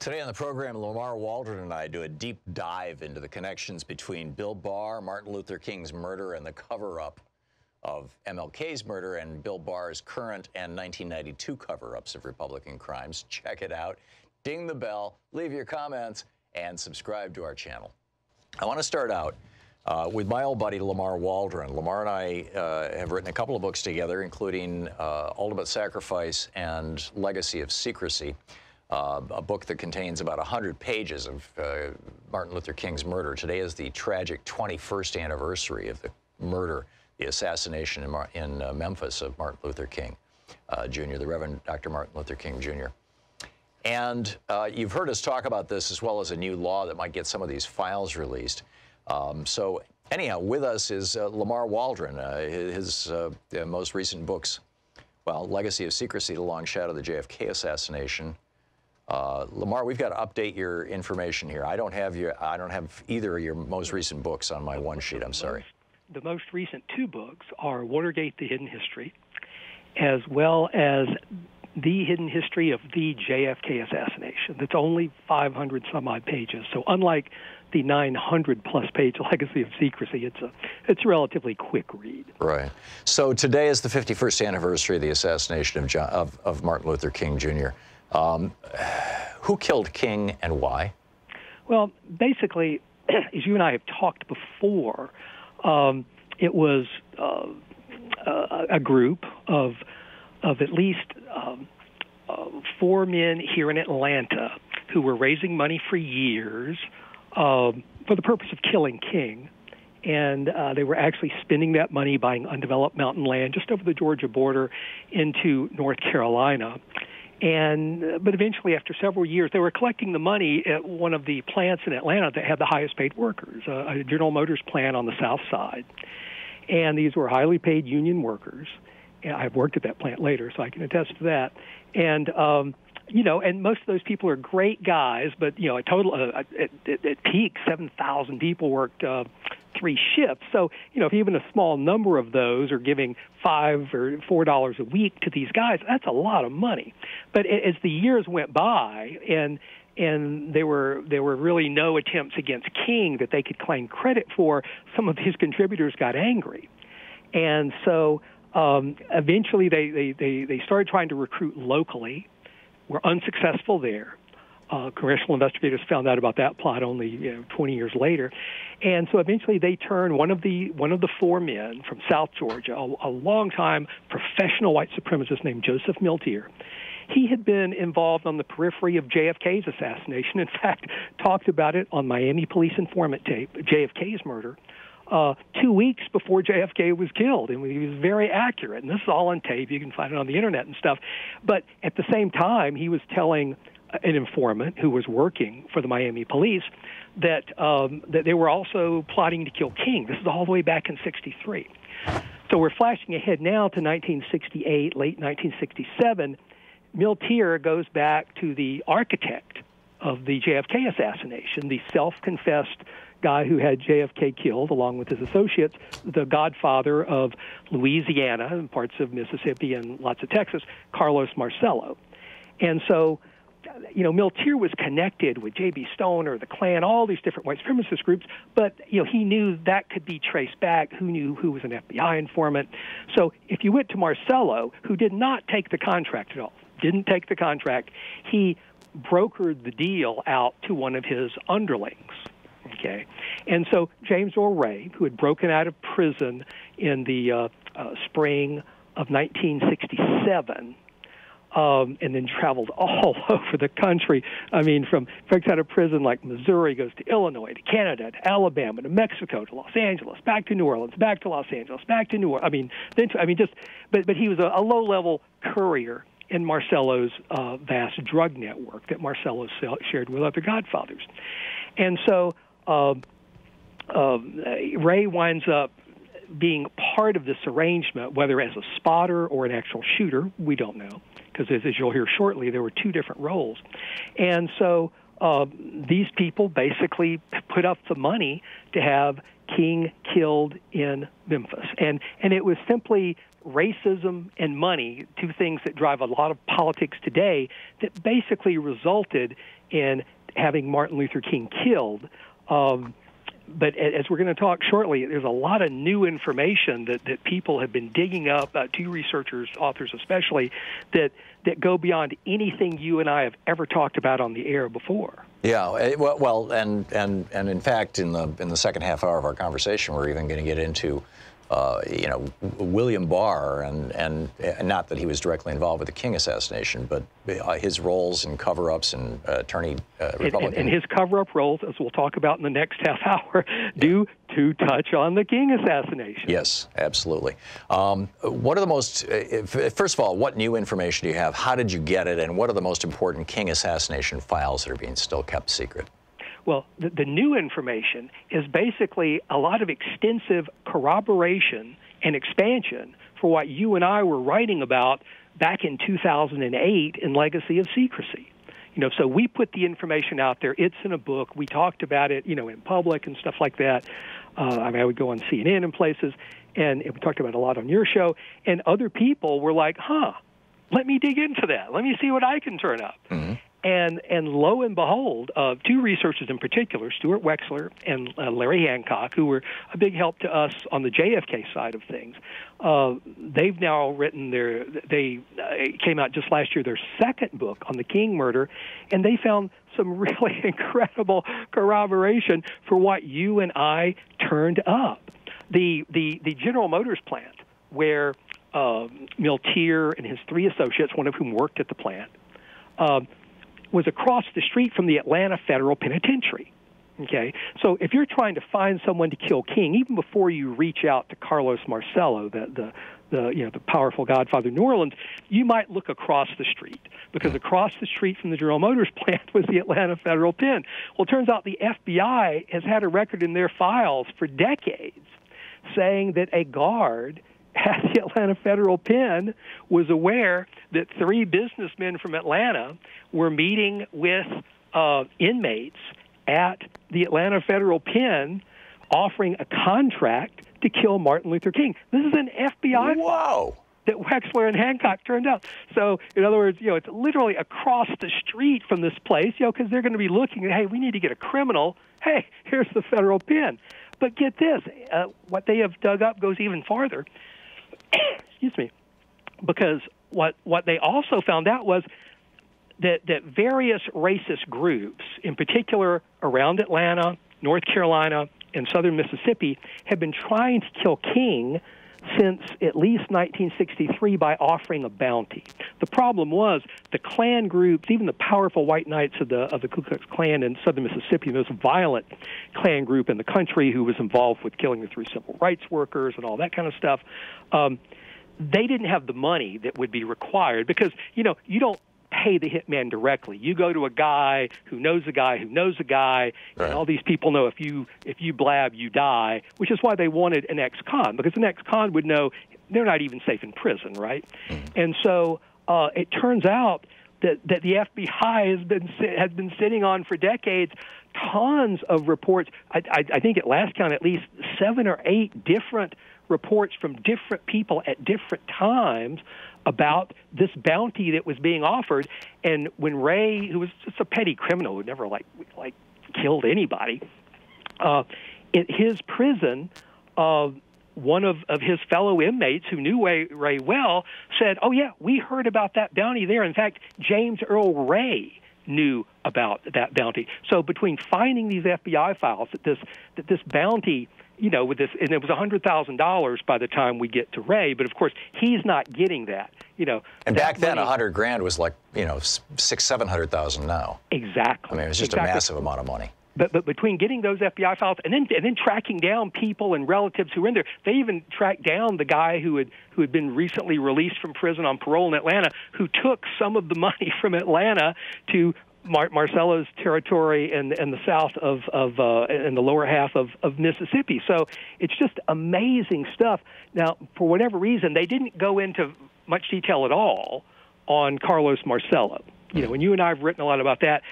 Today on the program, Lamar Waldron and I do a deep dive into the connections between Bill Barr, Martin Luther King's murder, and the cover-up of MLK's murder, and Bill Barr's current and 1992 cover-ups of Republican crimes. Check it out. Ding the bell, leave your comments, and subscribe to our channel. I want to start out with my old buddy Lamar Waldron. Lamar and I have written a couple of books together, including Ultimate Sacrifice and Legacy of Secrecy. A book that contains about 100 pages of Martin Luther King's murder. Today is the tragic 21st anniversary of the murder, the assassination in Memphis of Martin Luther King Jr., the Reverend Dr. Martin Luther King Jr. And you've heard us talk about this, as well as a new law that might get some of these files released. So anyhow, with us is Lamar Waldron, his most recent books. Well, Legacy of Secrecy, The Long Shadow of the JFK Assassination. Lamar, we've got to update your information here. I don't have either of your most recent books on my one sheet. I'm sorry. The most recent two books are Watergate: The Hidden History, as well as The Hidden History of the JFK Assassination. That's only 500 some odd pages. So unlike the 900 plus page Legacy of Secrecy, it's a relatively quick read. Right. So today is the 51st anniversary of the assassination of Martin Luther King Jr. Who killed King and why? Well, basically, as you and I have talked before, it was a group of at least 4 men here in Atlanta who were raising money for years for the purpose of killing King. And they were actually spending that money buying undeveloped mountain land just over the Georgia border into North Carolina. But eventually, after several years, they were collecting the money at one of the plants in Atlanta that had the highest paid workers, a General Motors plant on the south side. And these were highly paid union workers. And I've worked at that plant later, so I can attest to that. You know, and most of those people are great guys, but, you know, a total, at peak, 7,000 people worked 3 shifts. So, you know, if even a small number of those are giving $5 or $4 a week to these guys, that's a lot of money. But as the years went by, and there were really no attempts against King that they could claim credit for, some of his contributors got angry. And so eventually they started trying to recruit locally. Were unsuccessful there. Congressional investigators found out about that plot only 20 years later, and so eventually they turned one of the 4 men from South Georgia, a longtime professional white supremacist named Joseph Milteer. He had been involved on the periphery of JFK's assassination. In fact, talked about it on Miami police informant tape, JFK's murder, 2 weeks before JFK was killed, and he was very accurate. And this is all on tape. You can find it on the internet and stuff. But at the same time, he was telling an informant who was working for the Miami police that they were also plotting to kill King. This is all the way back in '63. So we're flashing ahead now to 1968, late 1967. Milteer goes back to the architect of the JFK assassination, the self-confessed guy who had JFK killed along with his associates, the godfather of Louisiana and parts of Mississippi and lots of Texas, Carlos Marcello. And so, you know, Milteer was connected with J.B. Stoner, the Klan, all these different white supremacist groups, but, you know, he knew that could be traced back. Who knew who was an FBI informant? So if you went to Marcello, who did not take the contract at all, didn't take the contract, he brokered the deal out to one of his underlings. Okay. And so James Earl Ray, who had broken out of prison in the spring of 1967, and then traveled all over the country. I mean, from breaks out of prison like Missouri, goes to Illinois, to Canada, to Alabama, to Mexico, to Los Angeles, back to New Orleans, back to Los Angeles, back to New Orleans. I mean, but he was a low-level courier in Marcello's vast drug network that Marcello shared with other godfathers. And so Ray winds up being part of this arrangement, whether as a spotter or an actual shooter, we don't know, because as you'll hear shortly, there were 2 different roles. And so these people basically put up the money to have King killed in Memphis. And it was simply racism and money, two things that drive a lot of politics today, that basically resulted in having Martin Luther King killed. But as we're going to talk shortly, there's a lot of new information that people have been digging up, two researchers, authors especially, that go beyond anything you and I have ever talked about on the air before. Yeah, well, and in fact, in the second half hour of our conversation, we're even going to get into, William Barr, and not that he was directly involved with the King assassination, but his roles and cover-ups and attorney Republican. And his cover-up roles, as we'll talk about in the next half hour, due to touch on the King assassination. Yes, absolutely. What are the most, first of all, what new information do you have? How did you get it? And what are the most important King assassination files that are being still kept secret? Well, the new information is basically a lot of extensive corroboration and expansion for what you and I were writing about back in 2008 in Legacy of Secrecy. So we put the information out there. It's in a book. We talked about it, in public and stuff like that. I would go on CNN and places, and we talked about it a lot on your show. And other people were like, let me dig into that. Let me see what I can turn up. Mm-hmm. And lo and behold, two researchers in particular, Stuart Wexler and Larry Hancock, who were a big help to us on the JFK side of things, they've now written they came out just last year, their second book on the King murder, and they found some really incredible corroboration for what you and I turned up. The General Motors plant where Milteer and his three associates, one of whom worked at the plant, was across the street from the Atlanta Federal Penitentiary. Okay, so if you're trying to find someone to kill King, even before you reach out to Carlos Marcello, the powerful Godfather of New Orleans, you might look across the street, because across the street from the General Motors plant was the Atlanta Federal Pen. Well, it turns out the FBI has had a record in their files for decades saying that a guard at the Atlanta Federal Pen was aware that three businessmen from Atlanta were meeting with inmates at the Atlanta Federal Pen offering a contract to kill Martin Luther King. This is an FBI file that Wexler and Hancock turned out. So, in other words, it's literally across the street from this place, because they're going to be looking at, hey, we need to get a criminal. Hey, here's the Federal Pen. But get this, what they have dug up goes even farther. Excuse me, because what they also found out was that various racist groups, in particular around Atlanta, North Carolina, and southern Mississippi, had been trying to kill King since at least 1963 by offering a bounty. The problem was the Klan groups, even the powerful white knights of the Ku Klux Klan in southern Mississippi, the most violent Klan group in the country, who was involved with killing the three civil rights workers and all that kind of stuff, they didn't have the money that would be required, because you don't pay the hitman directly. You go to a guy who knows a guy who knows a guy, right. And all these people know if you blab, you die, which is why they wanted an ex-con, because an ex-con would know they're not even safe in prison, right? And so it turns out that the FBI has been sitting on for decades tons of reports. I think at last count at least 7 or 8 different reports from different people at different times about this bounty that was being offered. And when Ray, who was just a petty criminal who never like killed anybody, in his prison, one of his fellow inmates who knew Ray well said, "Oh yeah, we heard about that bounty there. In fact, James Earl Ray knew about that bounty." So between finding these FBI files that this bounty, with this, and it was $100,000 by the time we get to Ray, but of course he's not getting that, And back then, $100,000 was like, $600,000-$700,000 now. Exactly. I mean, it was just a massive amount of money. But between getting those FBI files and then tracking down people and relatives who were in there, they even tracked down the guy who had been recently released from prison on parole in Atlanta, who took some of the money from Atlanta to Marcello's territory and the south and the lower half of Mississippi. So it's just amazing stuff. Now, for whatever reason, they didn't go into much detail at all on Carlos Marcello. And you and I have written a lot about that.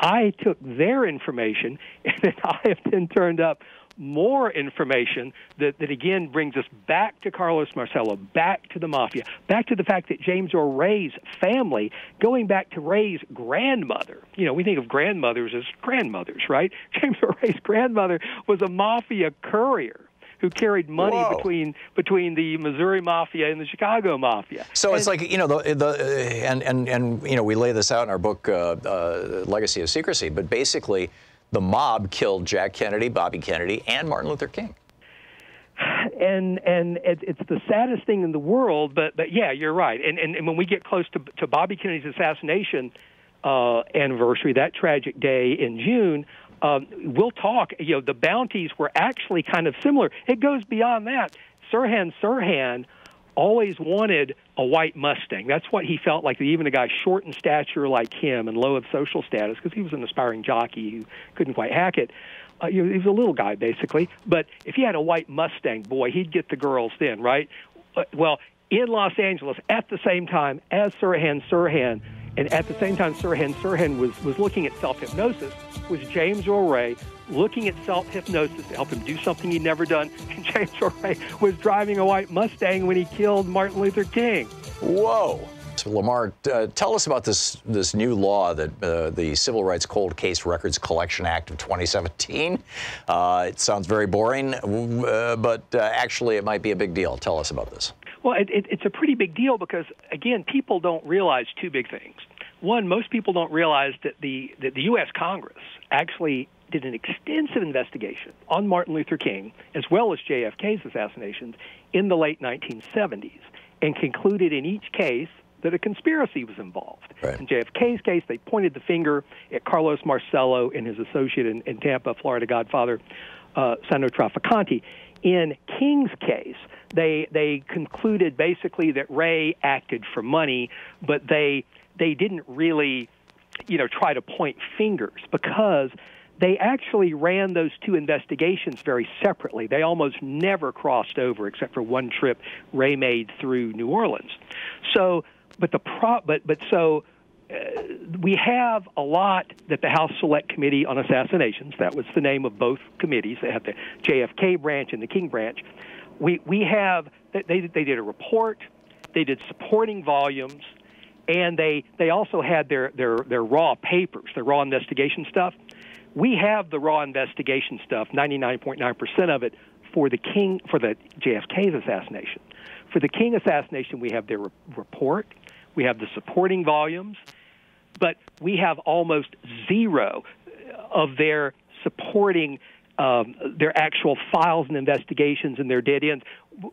I took their information, and I have been turned up more information that again brings us back to Carlos Marcello, back to the mafia, back to the fact that James Earl Ray's family, going back to Ray's grandmother. You know, we think of grandmothers as grandmothers, right? James Earl Ray's grandmother was a mafia courier who carried money between the Missouri Mafia and the Chicago Mafia. So it's like, you know, and you know, we lay this out in our book, Legacy of Secrecy, but basically the mob killed Jack Kennedy, Bobby Kennedy, and Martin Luther King. And it's the saddest thing in the world, but yeah, you're right. And when we get close to Bobby Kennedy's assassination anniversary, that tragic day in June, we'll talk, you know, the bounties were actually kind of similar. It goes beyond that. Sirhan Sirhan always wanted a white Mustang. That's what he felt like, even a guy short in stature like him and low of social status, because he was an aspiring jockey who couldn't quite hack it. You know, he was a little guy, basically. But if he had a white Mustang, boy, he'd get the girls then, right? Well, in Los Angeles, at the same time as Sirhan Sirhan, and at the same time Sirhan Sirhan was looking at self-hypnosis, was James Earl Ray looking at self-hypnosis to help him do something he'd never done. And James Earl Ray was driving a white Mustang when he killed Martin Luther King. Whoa. So, Lamar, tell us about this new law that the Civil Rights Cold Case Records Collection Act of 2017. It sounds very boring, but actually it might be a big deal. Tell us about this. Well, it's a pretty big deal because, again, people don't realize two big things. One, most people don't realize that the U.S. Congress actually did an extensive investigation on Martin Luther King as well as JFK's assassinations in the late 1970s and concluded in each case that a conspiracy was involved. Right. In JFK's case, they pointed the finger at Carlos Marcello and his associate in Tampa, Florida, Godfather, Santo Trafficante. In King's case, they concluded basically that Ray acted for money, but they didn't really, you know, try to point fingers because they actually ran those two investigations very separately. They almost never crossed over except for one trip Ray made through New Orleans. So, we have a lot that the House Select Committee on Assassinations, that was the name of both committees, they have the JFK branch and the King branch, they did a report, they did supporting volumes, and they also had their raw papers, their raw investigation stuff. We have the raw investigation stuff, 99.9% of it, for the JFK's assassination. For the King assassination, we have their report, we have the supporting volumes, but we have almost zero of their supporting, their actual files and investigations and their dead ends,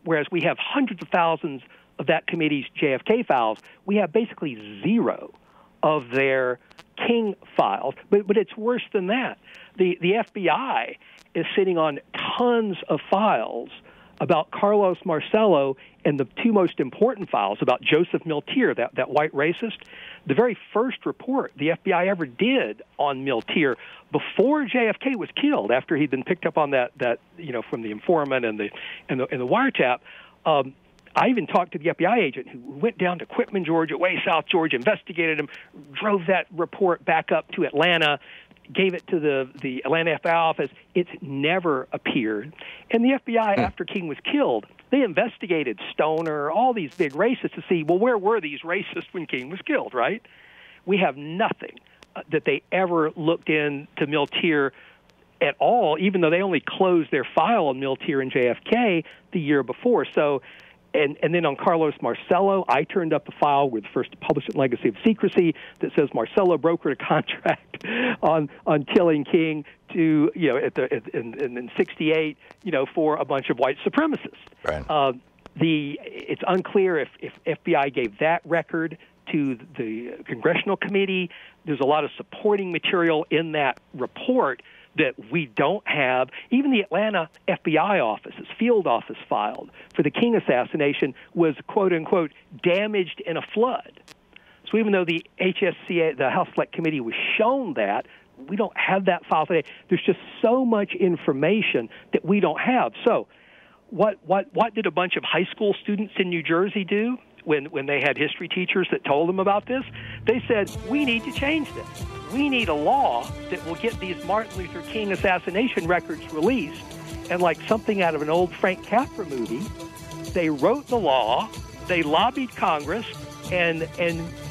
whereas we have hundreds of thousands of that committee's JFK files. We have basically zero of their King files, but it's worse than that. The FBI is sitting on tons of files about Carlos Marcello, and the two most important files about Joseph Milteer, that white racist. The very first report the FBI ever did on Milteer before JFK was killed, after he'd been picked up on that you know, from the informant and the wiretap. I even talked to the FBI agent who went down to Quitman, Georgia, way south Georgia, investigated him, drove that report back up to Atlanta, gave it to the Atlanta FBI office. It's never appeared. And the FBI, after King was killed, they investigated Stoner, all these big racists to see, well, where were these racists when King was killed, right? We have nothing that they ever looked into Milteer at all, even though they only closed their file on Milteer and JFK the year before. So, and then on Carlos Marcello, I turned up a file with the first to publish it, Legacy of Secrecy, that says Marcello brokered a contract on killing King to, you know, in '68, you know, for a bunch of white supremacists. Right. It's unclear if FBI gave that record to the congressional committee. There's a lot of supporting material in that report that we don't have. Even the Atlanta FBI office's field office filed for the King assassination was, quote unquote, damaged in a flood. So even though the HSCA, the House Select Committee, was shown that, we don't have that file today. There's just so much information that we don't have. So what did a bunch of high school students in New Jersey do when they had history teachers that told them about this? They said, we need to change this. We need a law that will get these Martin Luther King assassination records released And like something out of an old Frank Capra movie, they wrote the law, they lobbied Congress, and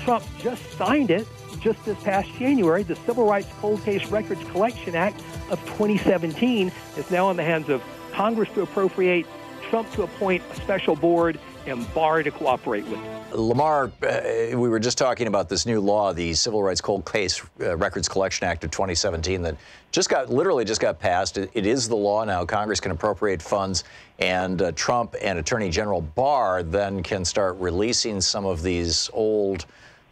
Trump just signed it just this past January. The Civil Rights Cold Case Records Collection Act of 2017 is now in the hands of Congress to appropriate, Trump to appoint a special board, and Barr to cooperate with. Lamar, we were just talking about this new law, the Civil Rights Cold Case Records Collection Act of 2017, that just got passed. It is the law now. Congress can appropriate funds, and Trump and Attorney General Barr then can start releasing some of these old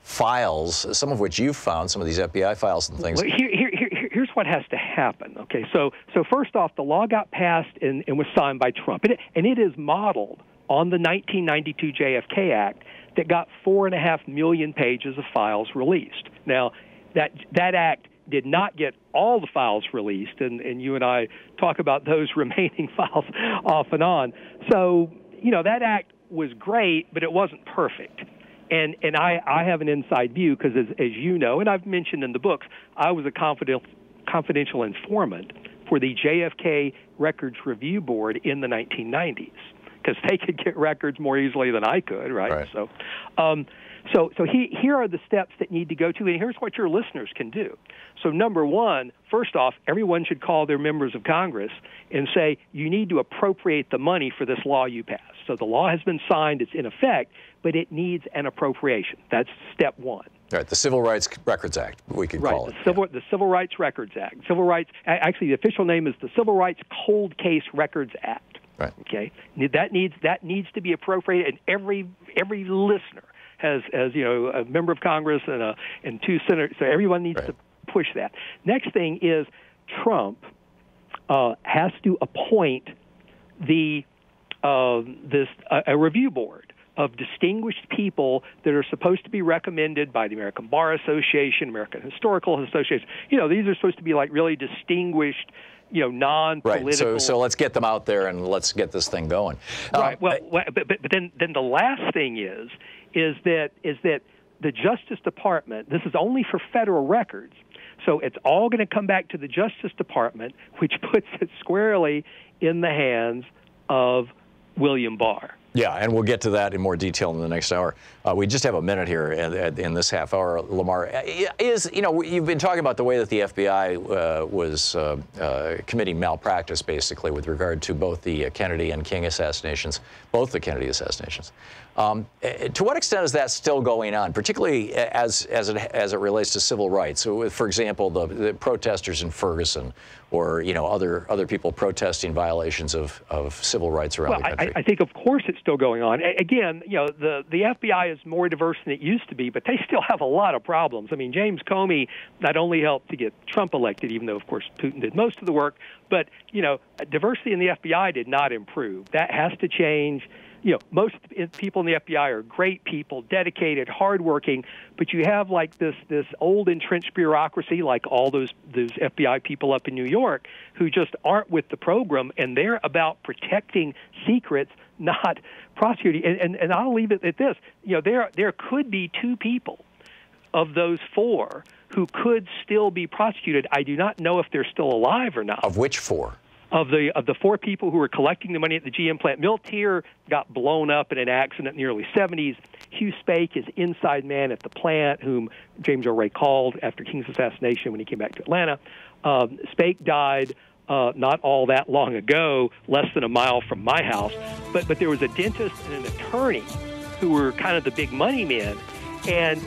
files, some of which you've found, some of these FBI files and things. Well, here's what has to happen. Okay, so first off, the law got passed and was signed by Trump, and it is modeled on the 1992 JFK Act that got 4.5 million pages of files released. Now, that act did not get all the files released, and you and I talk about those remaining files off and on. So, you know, that act was great, but it wasn't perfect. And I have an inside view because, as you know, and I've mentioned in the books, I was a confidential informant for the JFK Records Review Board in the 1990s. Because they could get records more easily than I could, right? So, here are the steps that need to go to, and here's what your listeners can do. So, number one, first off, everyone should call their members of Congress and say, you need to appropriate the money for this law you passed. So the law has been signed, it's in effect, but it needs an appropriation. That's step one. All right, the Civil Rights Records Act, we could call it. The Civil Rights Records Act. Actually, the official name is the Civil Rights Cold Case Records Act. Right. Okay. That needs to be appropriated, and every listener has a member of Congress and two senators. So everyone needs to push that. Next thing is Trump has to appoint a review board of distinguished people that are supposed to be recommended by the American Bar Association, American Historical Association. You know, these are supposed to be like really distinguished, non-political. Right. So let's get them out there and let's get this thing going. Right. Well, but then the last thing is that the Justice Department. This is only for federal records, so it's all going to come back to the Justice Department, which puts it squarely in the hands of William Barr. Yeah, and we'll get to that in more detail in the next hour. We just have a minute here in this half hour, Lamar. You've been talking about the way that the FBI was committing malpractice, basically, with regard to both the Kennedy and King assassinations, both the Kennedy assassinations. To what extent is that still going on, particularly as it relates to civil rights? So, for example, the protesters in Ferguson, or other people protesting violations of civil rights around the country. I think, of course, it's still going on. Again, the FBI is more diverse than it used to be, but they still have a lot of problems. I mean, James Comey not only helped to get Trump elected, even though, of course, Putin did most of the work, but diversity in the FBI did not improve. That has to change. Most people in the FBI are great people, dedicated, hardworking, but you have like this old entrenched bureaucracy, like all those FBI people up in New York, who just aren't with the program, and they're about protecting secrets, not prosecuting. And I'll leave it at this. There could be two people of those four who could still be prosecuted. I do not know if they're still alive or not. Of which four? Of the four people who were collecting the money at the GM plant. Milteer got blown up in an accident in the early 70s. Hugh Spake is inside man at the plant, whom James Earl Ray called after King's assassination when he came back to Atlanta. Spake died not all that long ago, less than a mile from my house. But there was a dentist and an attorney who were kind of the big money men. And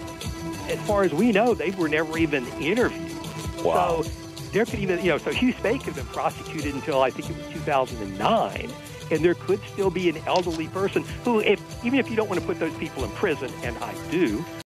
as far as we know, they were never even interviewed. Wow. So, there could even, so Hugh Spake had been prosecuted until I think it was 2009, and there could still be an elderly person who, even if you don't want to put those people in prison, and I do,